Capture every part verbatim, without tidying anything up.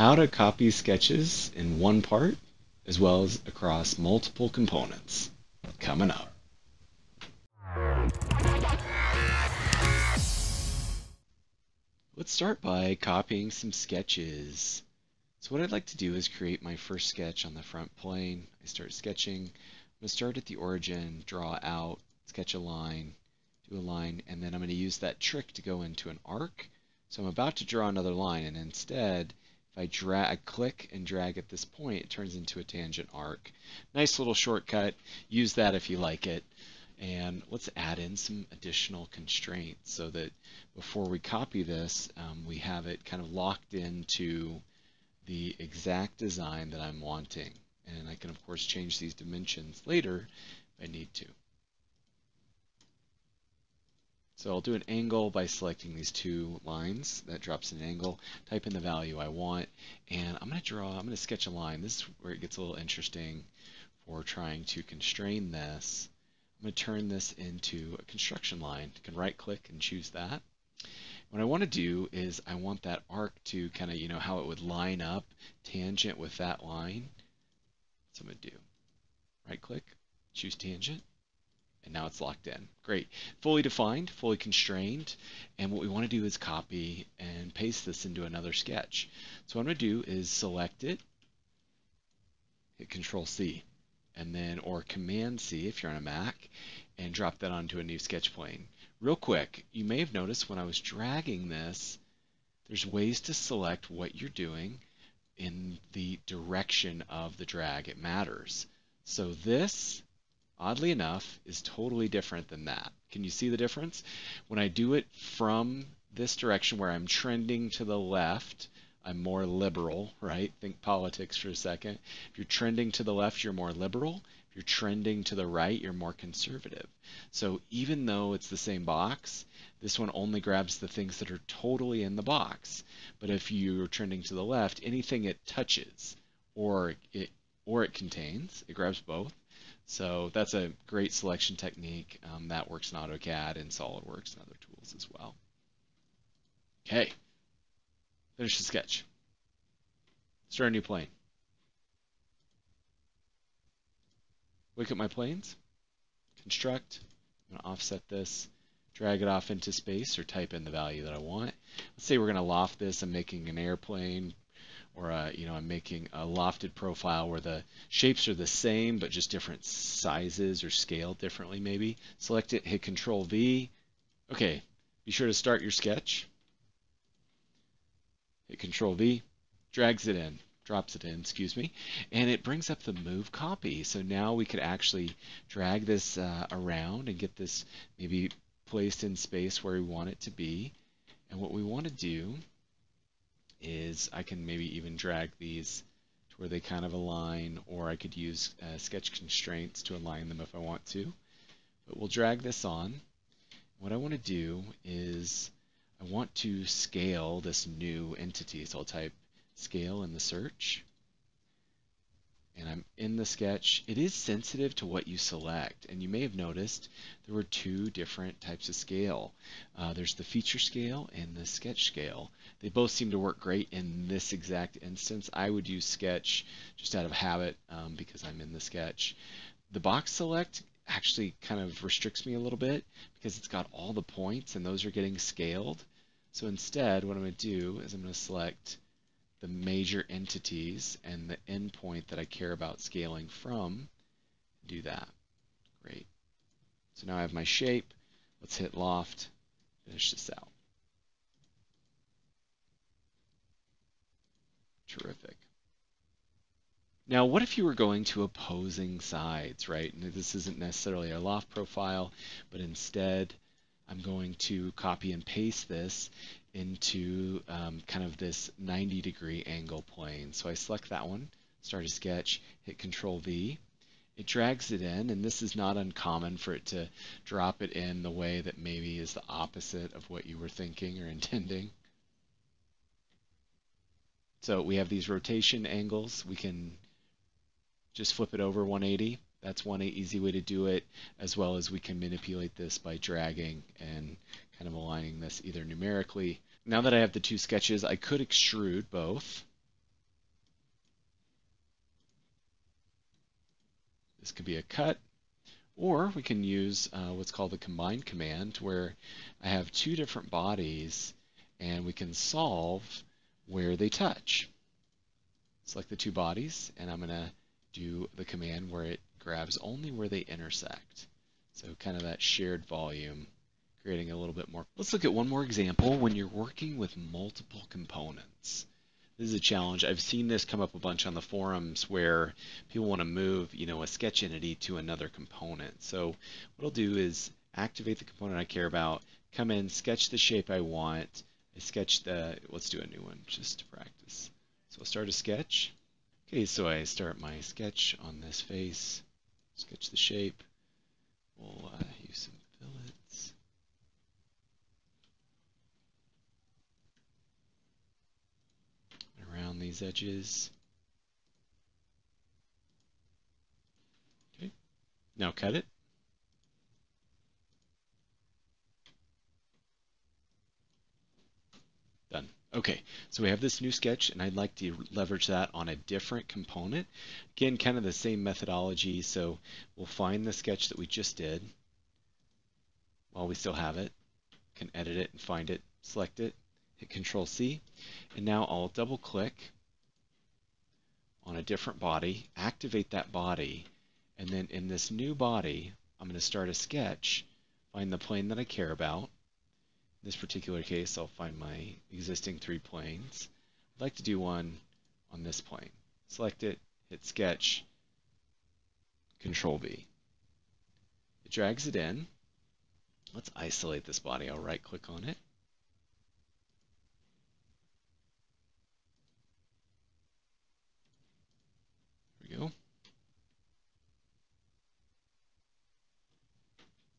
How to copy sketches in one part as well as across multiple components, coming up. Let's start by copying some sketches. So what I'd like to do is create my first sketch on the front plane. I start sketching. I'm going to start at the origin, draw out, sketch a line, do a line, and then I'm going to use that trick to go into an arc. So I'm about to draw another line, and instead, if I drag, I click and drag at this point, it turns into a tangent arc. Nice little shortcut. Use that if you like it. And let's add in some additional constraints so that before we copy this, um, we have it kind of locked into the exact design that I'm wanting. And I can, of course, change these dimensions later if I need to. So I'll do an angle by selecting these two lines. That drops an angle. Type in the value I want. And I'm going to draw, I'm going to sketch a line. This is where it gets a little interesting for trying to constrain this. I'm going to turn this into a construction line. You can right-click and choose that. What I want to do is I want that arc to kind of, you know, how it would line up tangent with that line. So I'm going to do right-click, choose tangent, and now it's locked in. Great. Fully defined, fully constrained, and what we want to do is copy and paste this into another sketch. So what I'm going to do is select it, hit Control C. And then, or Command C if you're on a Mac, and drop that onto a new sketch plane. Real quick, you may have noticed when I was dragging this, there's ways to select what you're doing in the direction of the drag. It matters. So this, oddly enough, is totally different than that. Can you see the difference? When I do it from this direction where I'm trending to the left, I'm more liberal, right? Think politics for a second. If you're trending to the left, you're more liberal. If you're trending to the right, you're more conservative. So even though it's the same box, this one only grabs the things that are totally in the box. But if you're trending to the left, anything it touches or it or it contains, it grabs both. So that's a great selection technique. Um, that works in AutoCAD and SolidWorks and other tools as well. Okay. Finish the sketch. Start a new plane. Look at my planes. Construct. I'm going to offset this. Drag it off into space or type in the value that I want. Let's say we're going to loft this. I'm making an airplane or a, you know, I'm making a lofted profile where the shapes are the same but just different sizes or scaled differently maybe. Select it. Hit Control V. Okay. Be sure to start your sketch. Hit Control V, drags it in, drops it in, excuse me, and it brings up the move copy. So now we could actually drag this uh, around and get this maybe placed in space where we want it to be. And what we want to do is I can maybe even drag these to where they kind of align, or I could use uh, sketch constraints to align them if I want to. But we'll drag this on. What I want to do is I want to scale this new entity, so I'll type scale in the search, and I'm in the sketch. It is sensitive to what you select, and you may have noticed there were two different types of scale. Uh, there's the feature scale and the sketch scale. They both seem to work great in this exact instance. I would use sketch just out of habit um, because I'm in the sketch. The box select actually kind of restricts me a little bit because it's got all the points and those are getting scaled. So instead, what I'm going to do is I'm going to select the major entities and the endpoint that I care about scaling from. Do that. Great. So now I have my shape. Let's hit loft. Finish this out. Terrific. Now, what if you were going to opposing sides, right? And this isn't necessarily a loft profile, but instead I'm going to copy and paste this into um, kind of this ninety degree angle plane. So I select that one, start a sketch, hit Control V. It drags it in, and this is not uncommon for it to drop it in the way that maybe is the opposite of what you were thinking or intending. So we have these rotation angles. We can just flip it over one eighty. That's one easy way to do it, as well as we can manipulate this by dragging and kind of aligning this either numerically. Now that I have the two sketches, I could extrude both. This could be a cut, or we can use uh, what's called the combine command, where I have two different bodies and we can solve where they touch. Select the two bodies, and I'm going to do the command where it grabs only where they intersect. So kind of that shared volume, creating a little bit more. Let's look at one more example when you're working with multiple components. This is a challenge. I've seen this come up a bunch on the forums where people want to move, you know, a sketch entity to another component. So what I'll do is activate the component I care about, come in, sketch the shape I want. I sketch the, let's do a new one just to practice. So I'll start a sketch. Okay, so I start my sketch on this face, sketch the shape. We'll uh, use some fillets. Around these edges. Okay, now cut it. Done. Okay, so we have this new sketch, and I'd like to leverage that on a different component. Again, kind of the same methodology, so we'll find the sketch that we just did while we still have it. Can edit it and find it, select it, hit control C, and now I'll double-click on a different body, activate that body, and then in this new body, I'm going to start a sketch, find the plane that I care about. In this particular case, I'll find my existing three planes. I'd like to do one on this plane. Select it, hit sketch, control V. It drags it in. Let's isolate this body. I'll right click on it. There we go.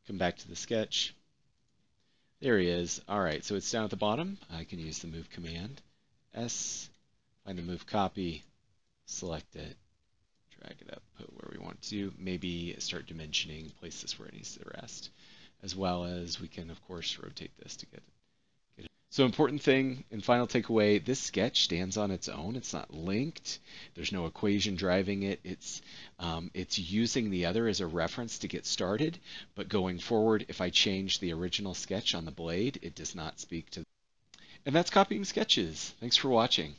Come back to the sketch. There he is. All right, so it's down at the bottom. I can use the move command. S, find the move copy, select it, drag it up, put where we want to. Maybe start dimensioning, place this where it needs to rest, as well as we can, of course, rotate this to get it. Get it. So important thing and final takeaway, this sketch stands on its own. It's not linked. There's no equation driving it. It's, um, it's using the other as a reference to get started, but going forward, if I change the original sketch on the blade, it does not speak to. And that's copying sketches. Thanks for watching.